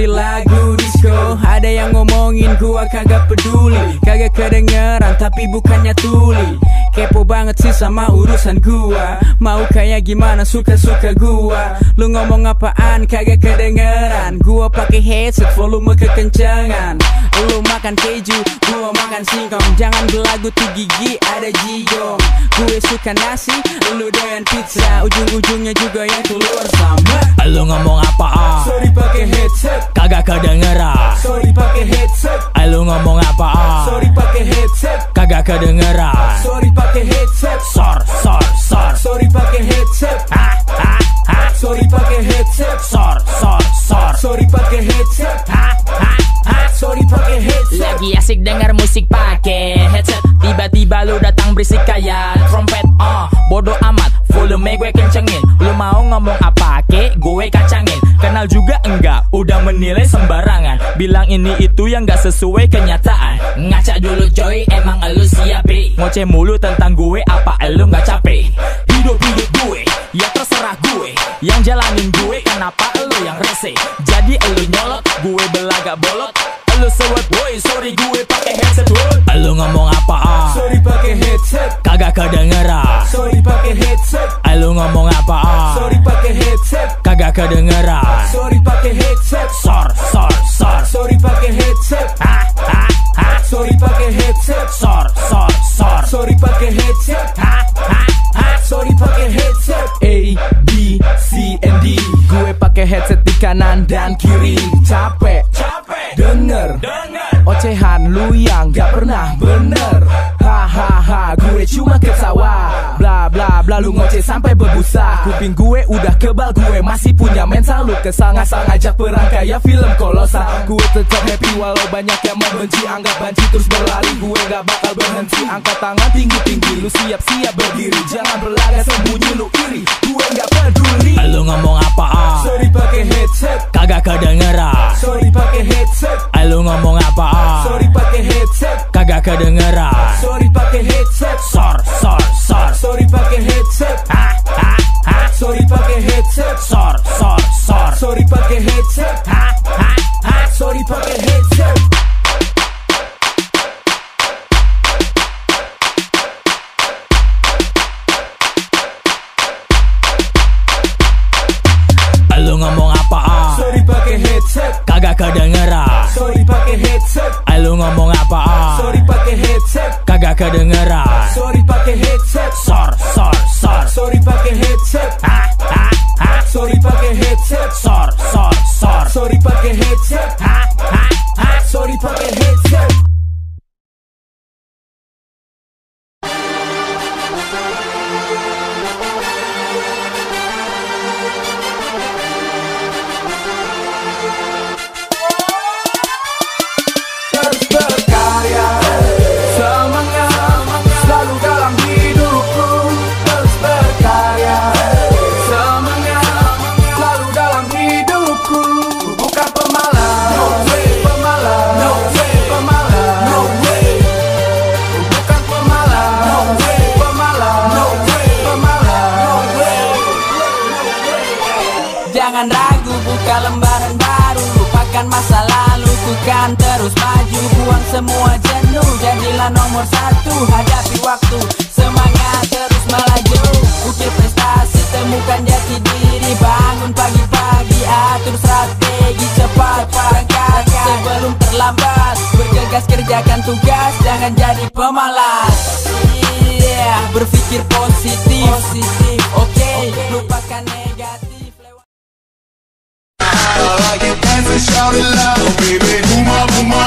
dari lagu disco. Ada yang ngomongin gua kagak peduli, kagak kedengeran tapi bukannya tuli. Kepo banget sih sama urusan gua, mau kayak gimana suka-suka gua. Lu ngomong apaan kagak kedengeran, gua pakai headset volume kekencangan. Lu makan keju, gua makan singkong, jangan belagu tuh gigi ada jigong. Gue suka nasi, lu dengan pizza, ujung-ujungnya juga yang keluar sama. Lu ngomong apaan? Sorry pakai headset, kagak kedengeran. Sorry pakai headset. Lu ngomong apaan? Sorry pakai headset, kagak kedengeran. Sorry pakai headset. Sor. Sorry pakai headset. Ha. Sorry pakai headset. Sor. Sorry pakai headset. Ha. Sorry pakai headset. Lagi asik dengar musik pakai headset, tiba-tiba lu datang berisik kayak trompet. Bodoh amat, volume gue kencengin. Lu mau ngomong apa kek, gue kacangin. Kenal juga enggak, udah menilai sembarangan. Bilang ini itu yang gak sesuai kenyataan. Ngaca dulu coy, emang elu siap? Ngoceh mulu tentang gue, apa elu gak capek? Hidup gue, ya terserah gue. Yang jalanin gue, kenapa elu yang rese? Jadi elu nyolot, gue belagak bolot. Elu sewet, woi sorry gue pakai headset. Elu ngomong apaan? Sorry pakai headset, kagak kedengeran. Sorry pakai headset. Elu ngomong apaan? Sorry pakai headset, kagak kedengeran. Sorry pakai headset. Sor. Sorry pakai headset. Ha. Sorry pakai headset. Sor. Sorry pakai headset. Ha. Sorry pakai headset. A B C and D. Gue pakai headset di kanan dan kiri. Capek. Denger. Ocehan lu yang gak pernah bener. Hahaha, gue cuma ketawa. Bla bla bla, lu ngoceh sampai berbusa. Kuping gue udah kebal, gue masih punya mental. Lu kesal ngasal ngajak perang kayak film kolosal. Gue tetap happy walau banyak yang membenci. Anggap banci terus berlari, gue gak bakal berhenti. Angkat tangan tinggi-tinggi, lu siap-siap berdiri. Jangan berlagak sembunyi, lu iri, gue gak peduli. Lu ngomong apaan? Sorry pakai headset, kagak kedengeran. Sorry pakai headset. Lu ngomong apaan? Sorry pakai headset, kagak kedengeran. Sorry pakai headset. Sor. Sorry pakai headset. Ha. Sorry pakai headset. Sor. Sorry pakai headset. Ha. Sorry pakai headset. Lu ngomong apaan? Sorry pakai headset, kagak kedengeran. Sorry pakai headset. Lu ngomong apaan? Sorry pakai headset, kagak kedengeran. Sorry pakai headset. Sor. Sorry pakai headset. Ha. Sorry pakai headset. Sor. Sorry pakai headset. Ha. Sorry pakai headset. Jangan ragu, buka lembaran baru, lupakan masa lalu, bukan terus maju, buang semua jenuh, jadilah nomor satu, hadapi waktu, semangat terus melaju, ukir prestasi, temukan jati diri, bangun pagi-pagi, atur strategi, cepat berangkat sebelum terlambat, bergegas kerjakan tugas, jangan jadi pemalas. Berpikir positif, okay. Lupakan negatif. I like it dancing, shout it loud, baby, boom, boom.